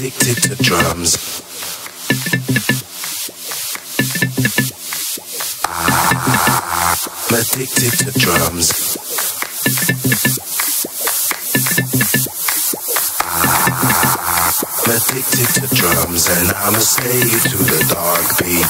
addicted to drums. I'm addicted to drums. I'm addicted to drums, and I'ma stay to the dark beat.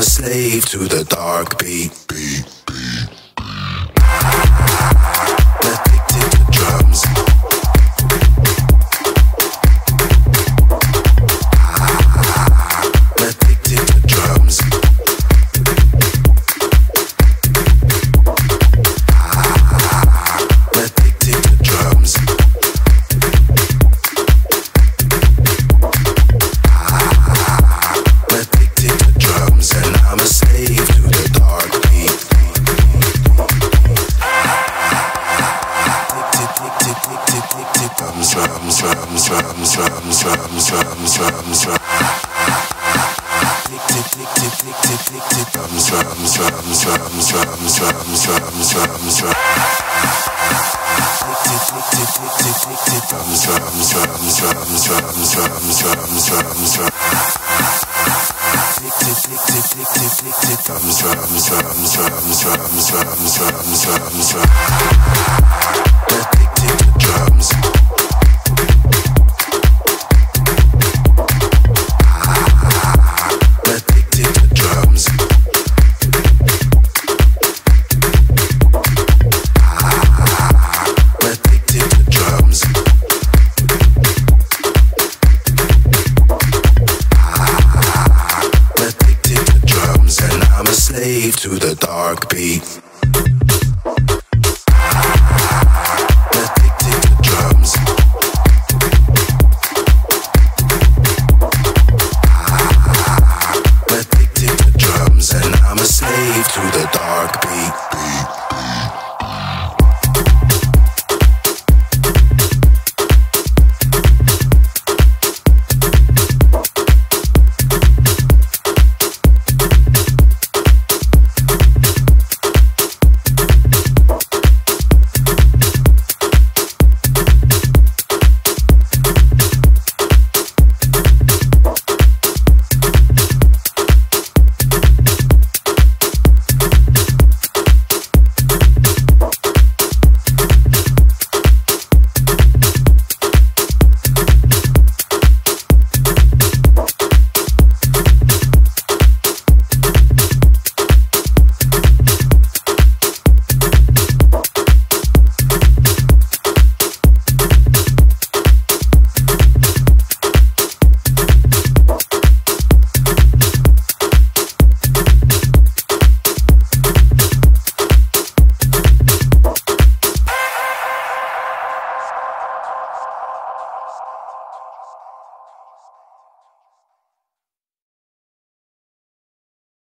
Slave to the dark beat. To the dark beat. I'm addicted to drums, and I'm a slave to the dark beat.